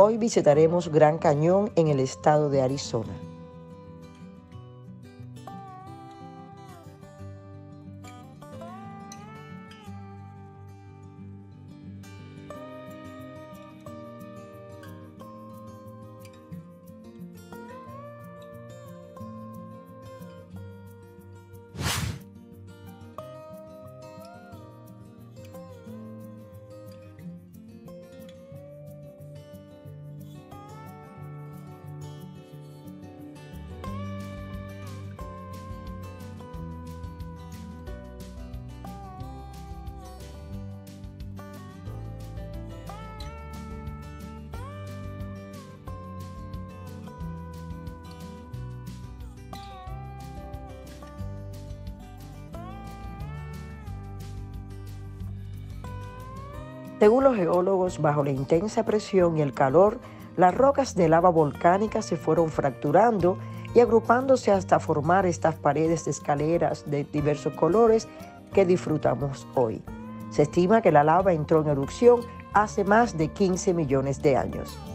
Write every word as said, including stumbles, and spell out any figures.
Hoy visitaremos Gran Cañón en el estado de Arizona. Según los geólogos, bajo la intensa presión y el calor, las rocas de lava volcánica se fueron fracturando y agrupándose hasta formar estas paredes de escaleras de diversos colores que disfrutamos hoy. Se estima que la lava entró en erupción hace más de quince millones de años.